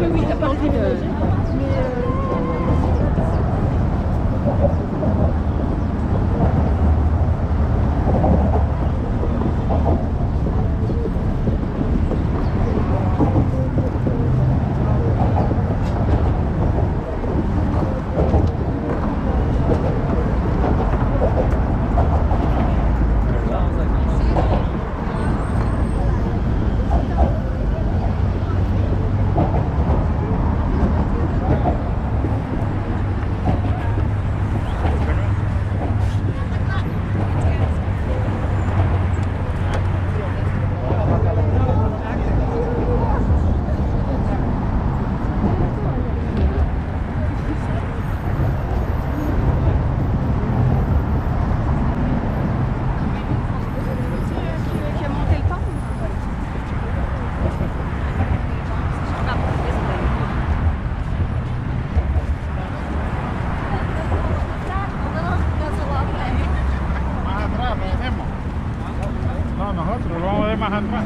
Oui, t'as parlé de... Nosotros vamos a ver Manhattan.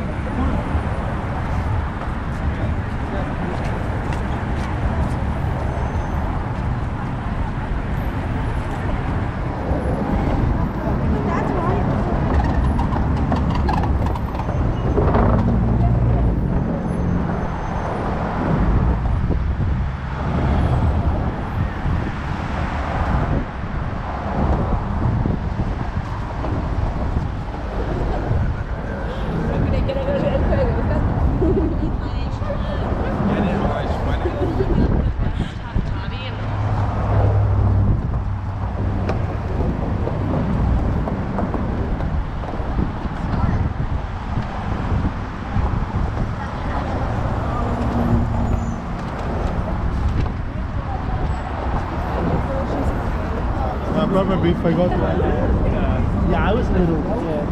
I remember beef, I got that. Yeah, I was little. Yeah.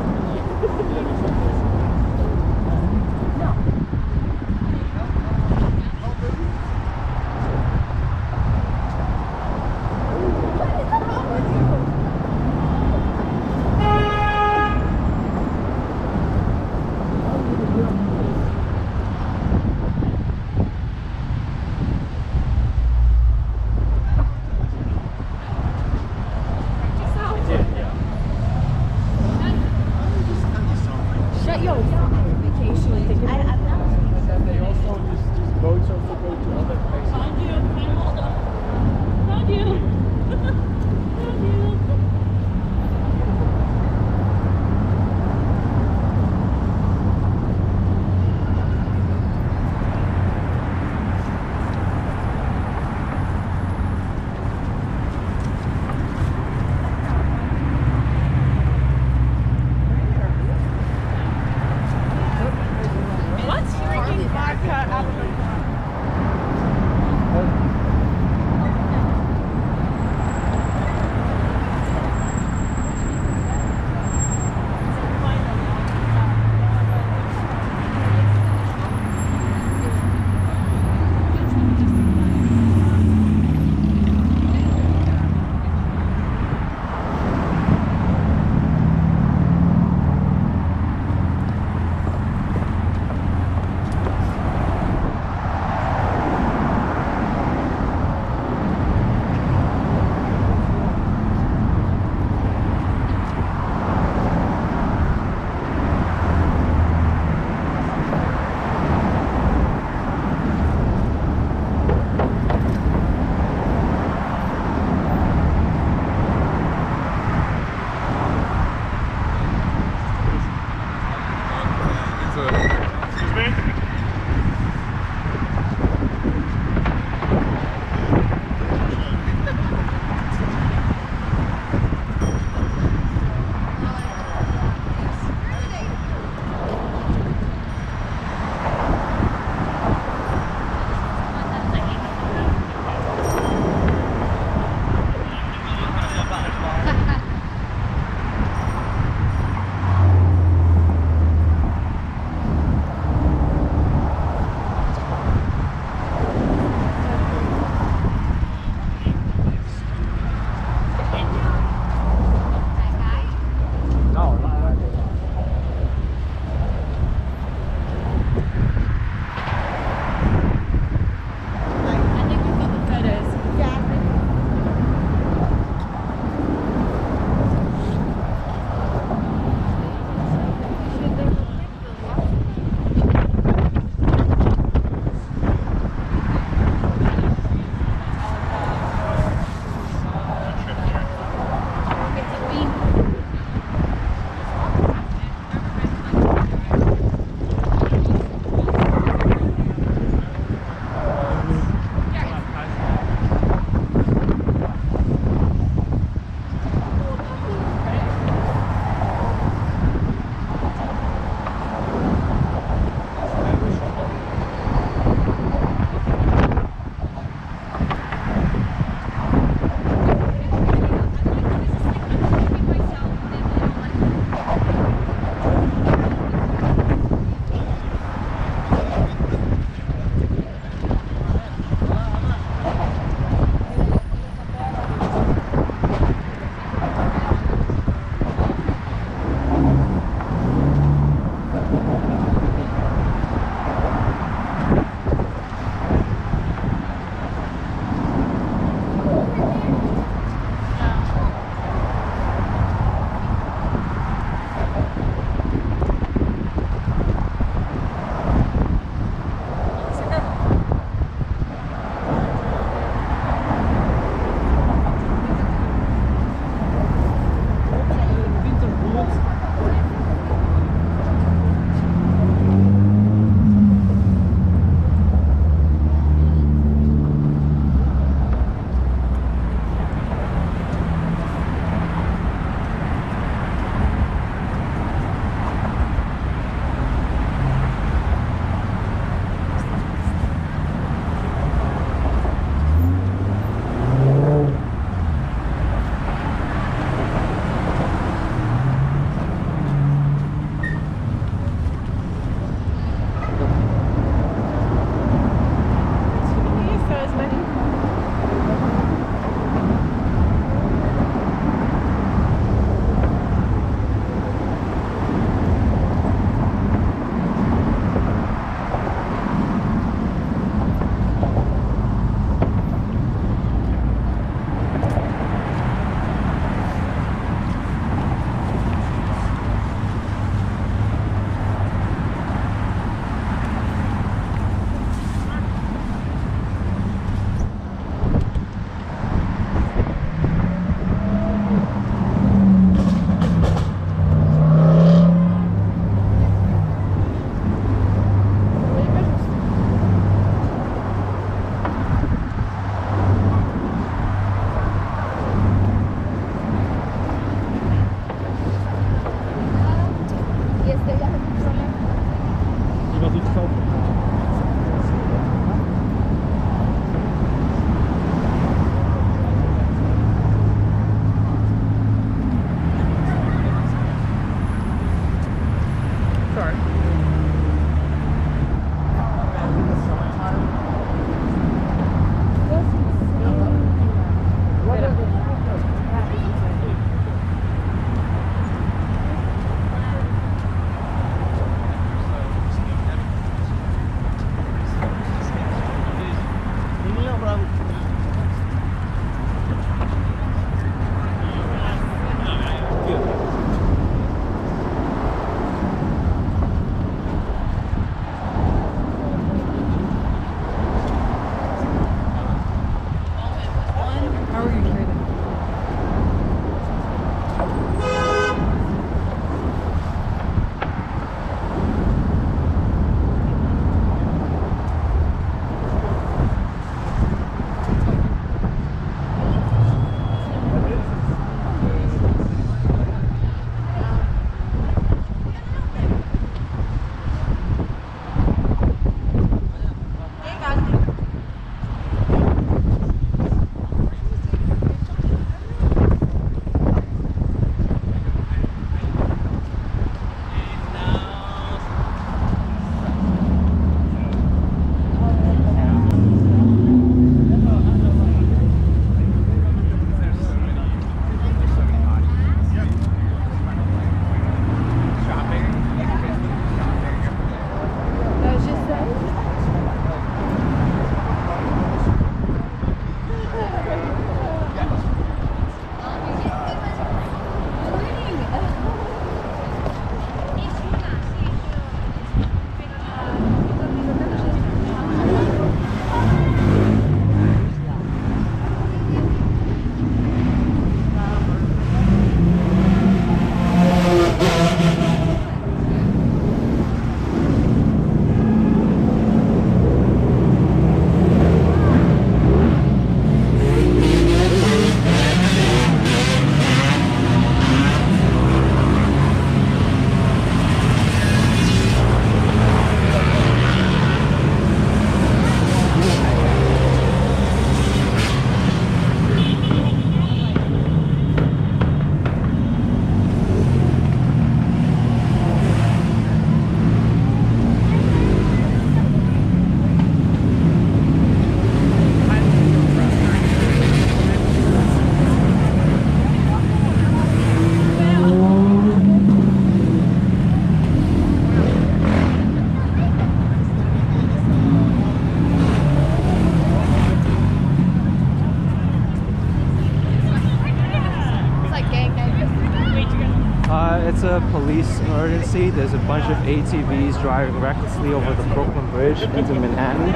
a police emergency. There's a bunch of ATVs driving recklessly over the Brooklyn Bridge into Manhattan.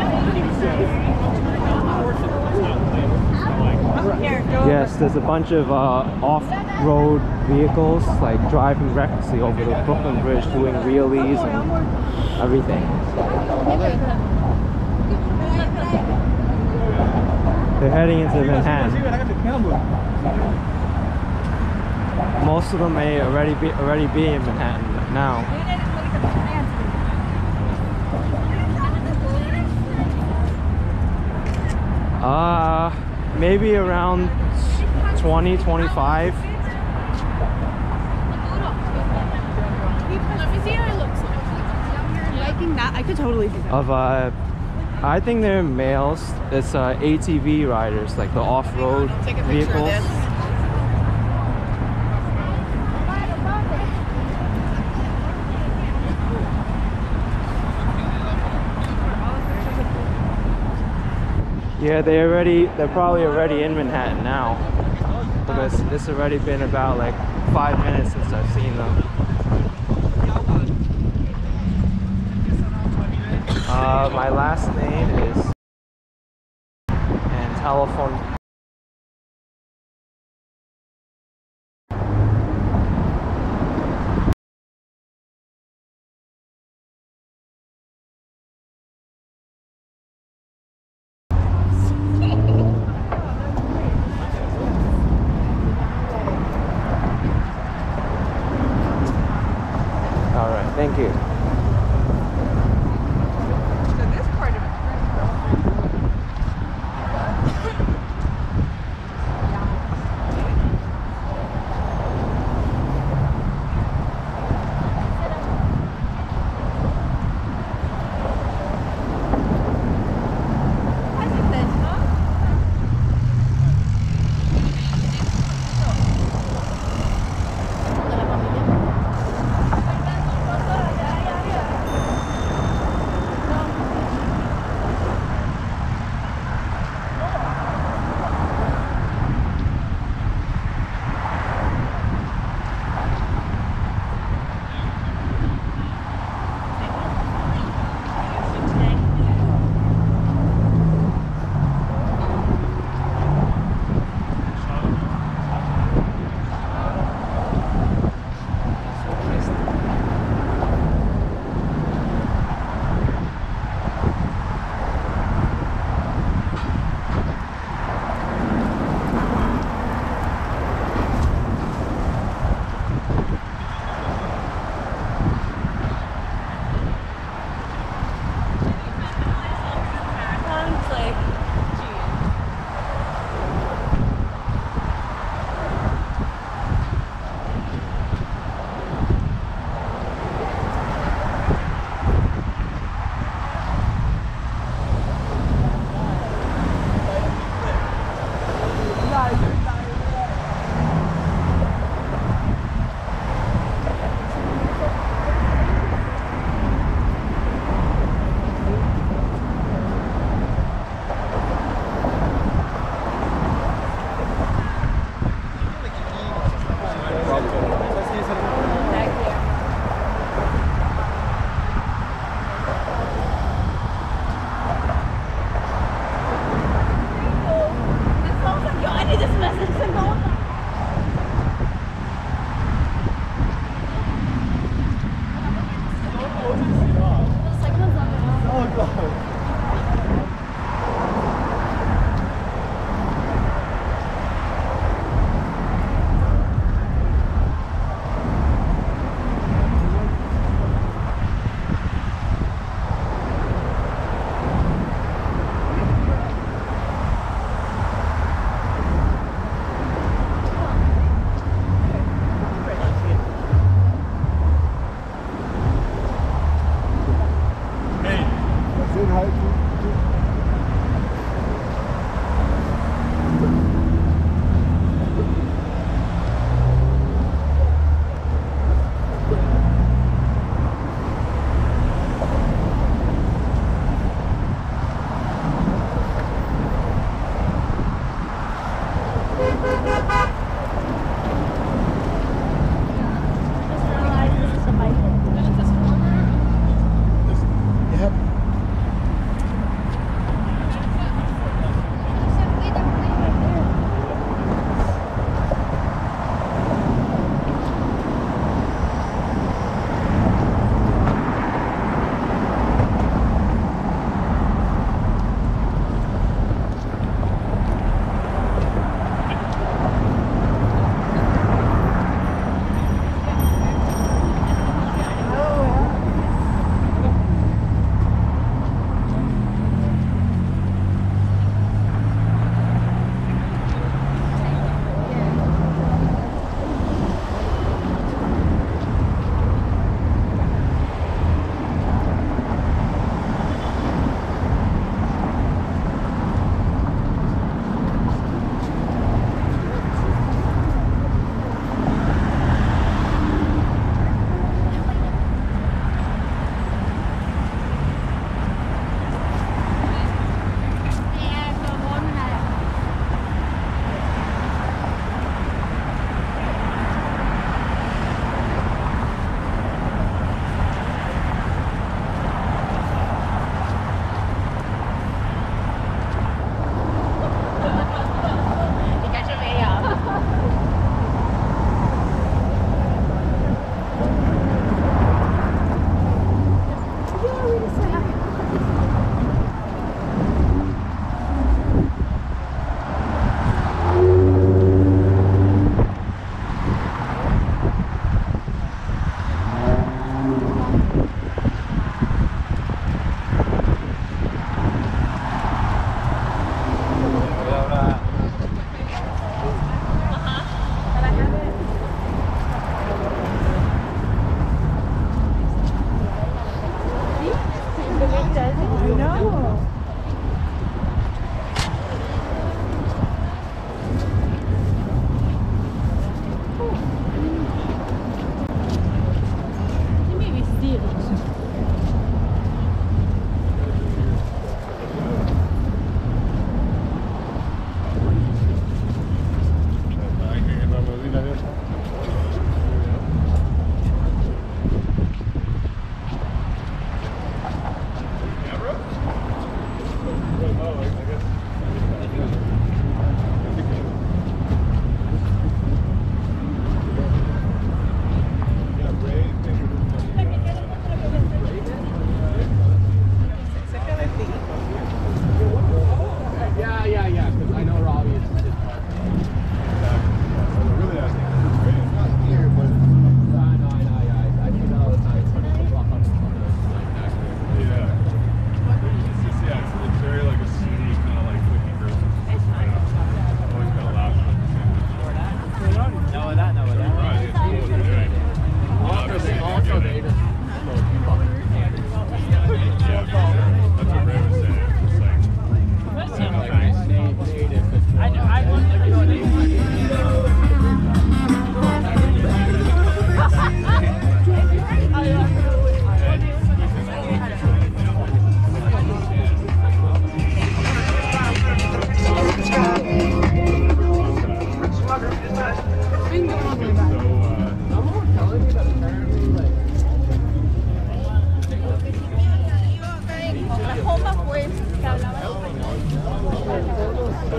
Yes, there's a bunch of off-road vehicles like driving recklessly over the Brooklyn Bridge, doing wheelies and everything. They're heading into Manhattan. Most of them may already be in Manhattan now. Maybe around 20-25. Let me see how it looks like. I think that I could totally do that. I think they're males. It's ATV riders, like the off-road vehicles. Yeah, they're probably already in Manhattan now, because it's already been about like 5 minutes since I've seen them. My last name is, and telephone. Thank you.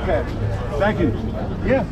Okay. Thank you. Yeah.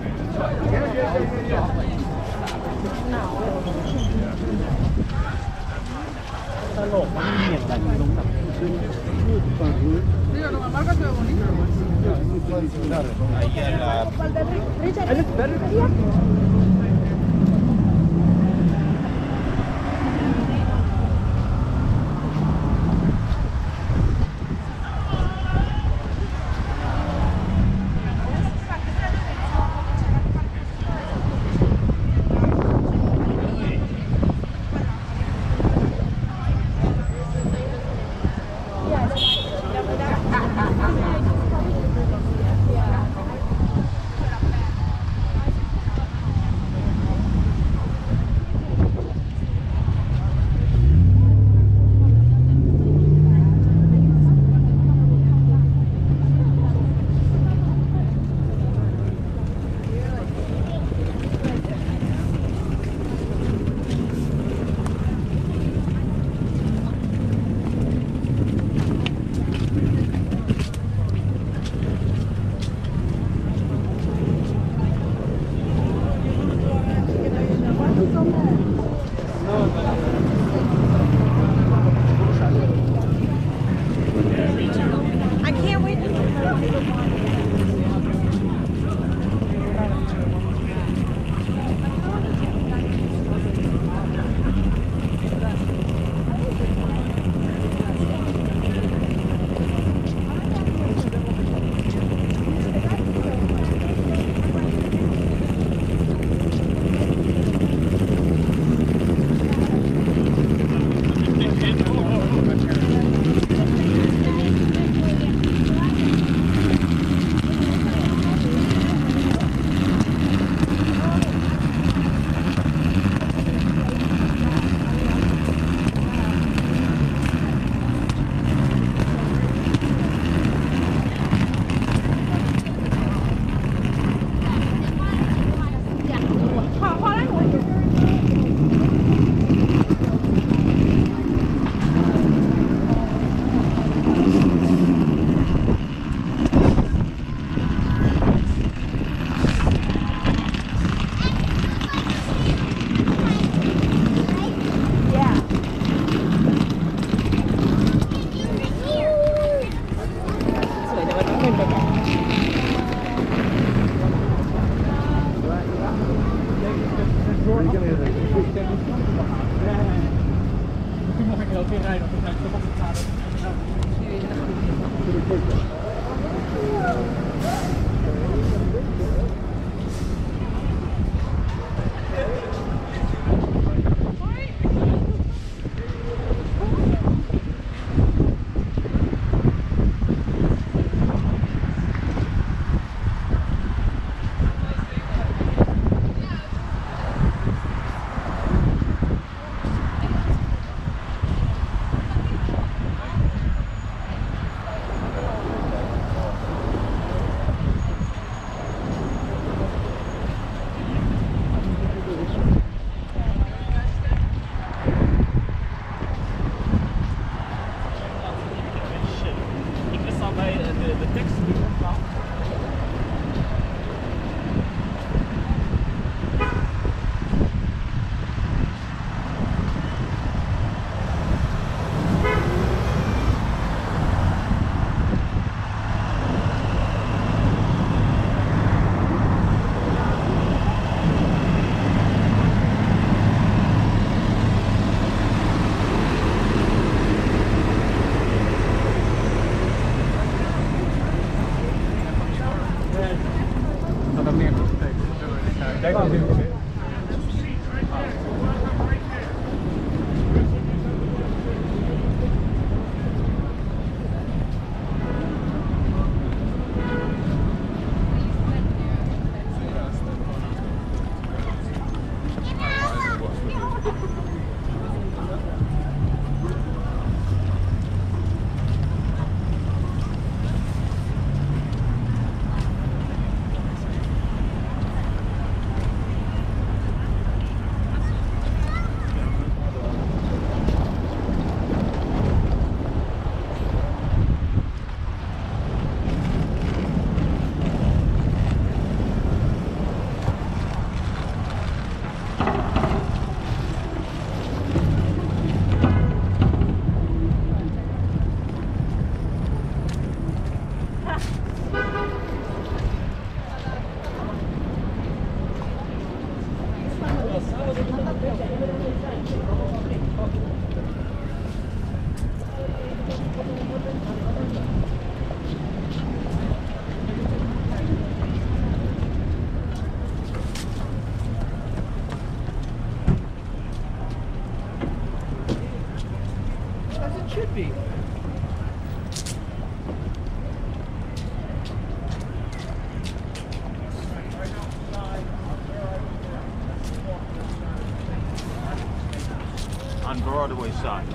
Broadway side.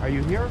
Are you here?